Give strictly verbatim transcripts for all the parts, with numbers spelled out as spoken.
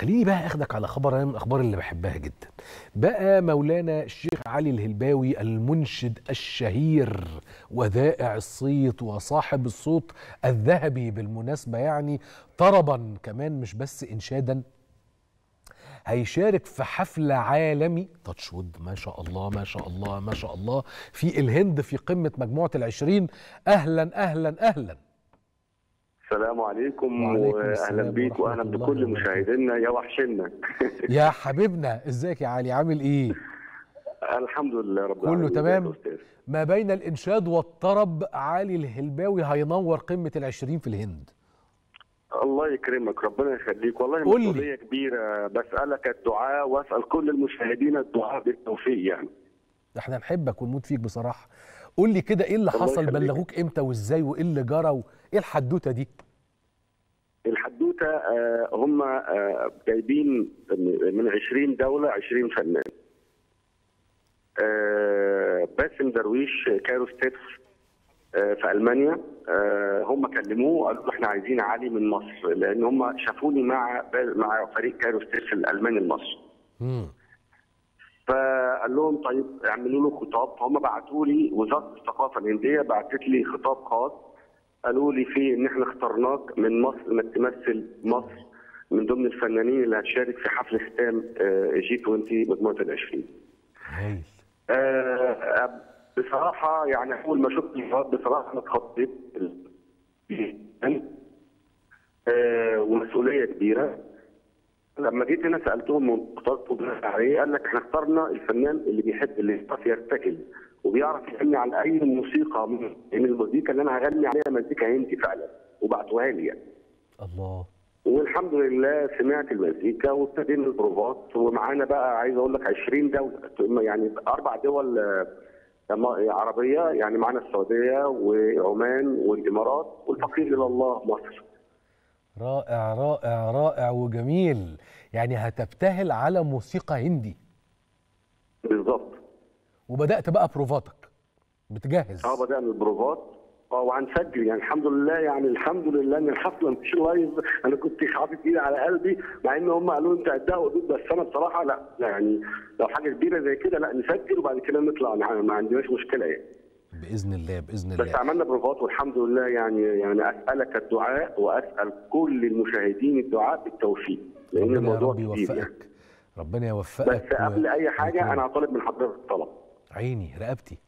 خليني بقى اخدك على خبر من الاخبار اللي بحبها جدا. بقى مولانا الشيخ علي الهلباوي المنشد الشهير وذائع الصيت وصاحب الصوت الذهبي بالمناسبه، يعني طربا كمان مش بس انشادا، هيشارك في حفل عالمي تاتش وود ما شاء الله ما شاء الله ما شاء الله في الهند في قمه مجموعه العشرين. اهلا اهلا اهلا، السلام عليكم واهلا بيك واهلا بكل مشاهدينا. يا وحشنا يا حبيبنا، ازيك يا علي، عامل ايه؟ الحمد لله رب العالمين، كله تمام. ما بين الانشاد والطرب علي الهلباوي هينور قمه العشرين في الهند. الله يكرمك، ربنا يخليك، والله مسؤوليه كبيره، بسالك الدعاء واسال كل المشاهدين الدعاء بالتوفيق. يعني احنا نحبك ونموت فيك بصراحه. قول لي كده ايه اللي حصل، بلغوك امتى وازاي وايه اللي جرى وايه الحدوته دي؟ الحدوته آه هم آه جايبين من عشرين دوله عشرين فنان. آه باسم درويش كارلو ستيفز آه في المانيا، آه هم كلموه قالوا له احنا عايزين علي من مصر، لان هم شافوني مع مع فريق كارلو ستيفز الالماني المصري. امم فقال لهم طيب اعملوا له خطاب، فهم بعتوا لي وزاره الثقافه الهنديه بعتت لي خطاب خاص قالوا لي فيه ان احنا اخترناك من مصر انك تمثل مصر من ضمن الفنانين اللي هتشارك في حفل ختام جي عشرين مجموعه العشرين. آه بصراحه يعني اول ما شفت الخطاب بصراحه انا اتخضيت، آه ومسؤوليه كبيره. لما جيت هنا سالتهم واخترتوا بناء عليه، قال لك احنا اخترنا الفنان اللي بيحب اللي بيعرف يرتجل وبيعرف يغني على اي موسيقى، لان المزيكا اللي انا هغني عليها مزيكا هندي فعلا، وبعتوها لي يعني. الله. والحمد لله سمعت المزيكا وابتدينا البروفات، ومعانا بقى عايز اقول لك عشرين دوله، يعني اربع دول عربيه، يعني معانا السعوديه وعمان والامارات والفقير الى الله مصر. رائع رائع رائع وجميل، يعني هتبتهل على موسيقى هندي بالظبط. وبدأت بقى بروفاتك بتجهز؟ اه بدأنا البروفات اه وهنسجل، يعني الحمد لله، يعني الحمد لله ان الحفله مش لايف. انا كنت حاطط ايدي على قلبي مع ان هم قالوا انت قدها وقدود، بس انا بصراحه لا، يعني لو حاجه كبيره زي كده لا نسجل وبعد كده نطلع، ما عندناش مشكله يعني. باذن الله باذن الله. بس عملنا بروفات والحمد لله، يعني يعني اسالك الدعاء واسال كل المشاهدين الدعاء بالتوفيق، لان الموضوع كبير يعني. ربنا يوفقك. بس قبل و... اي حاجه و... انا هطالب من حضرتك طلب. عيني رقبتي.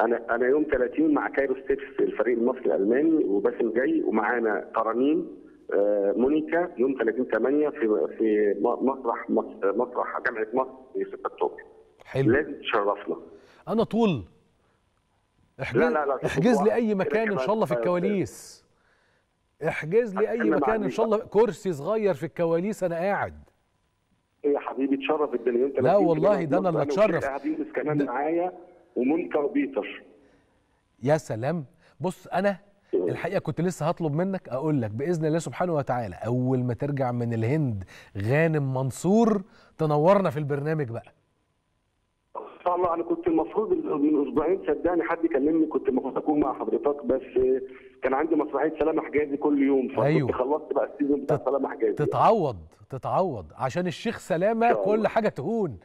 انا انا يوم ثلاثين مع كايرو ستيفز الفريق المصري الالماني وباسم جاي، ومعانا ترانيم آه مونيكا يوم ثلاثين ثمانية في في مسرح مصر مسرح جامعه مصر في ستة أكتوبر. حلو. لازم تشرفنا. انا طول احجز، لا لا لا احجز لي اي مكان ان شاء الله في الكواليس، احجز لي اي مكان ان شاء الله، كرسي صغير في الكواليس انا قاعد. ايه يا حبيبي تشرف الدنيا انت. لا والله ده انا اللي اتشرف، قاعدين كمان معايا ومنكا وبيتر. يا سلام. بص انا الحقيقه كنت لسه هطلب منك، اقول لك باذن الله سبحانه وتعالى اول ما ترجع من الهند غانم منصور تنورنا في البرنامج بقى ان شاء الله. انا كنت المفروض من اسبوعين صدقني حد كلمني، كنت المفروض اكون مع حضرتك بس كان عندي مسرحيه سلامة حجازي كل يوم، فكنت أيوه. خلصت بقى السيزون بتاع سلامة حجازي. تتعوض تتعوض عشان الشيخ سلامة كل حاجه تهون.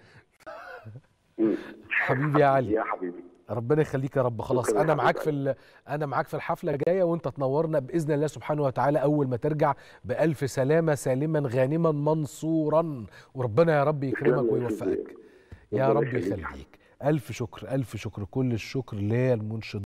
حبيبي يا علي يا حبيبي، ربنا يخليك يا رب. خلاص انا معاك في ال... انا معاك في الحفله الجايه، وانت تنورنا باذن الله سبحانه وتعالى اول ما ترجع بالف سلامه، سالما غانما منصورا، وربنا يا رب يكرمك ويوفقك يا رب يخليك. ألف شكر ألف شكر، كل الشكر للمنشد.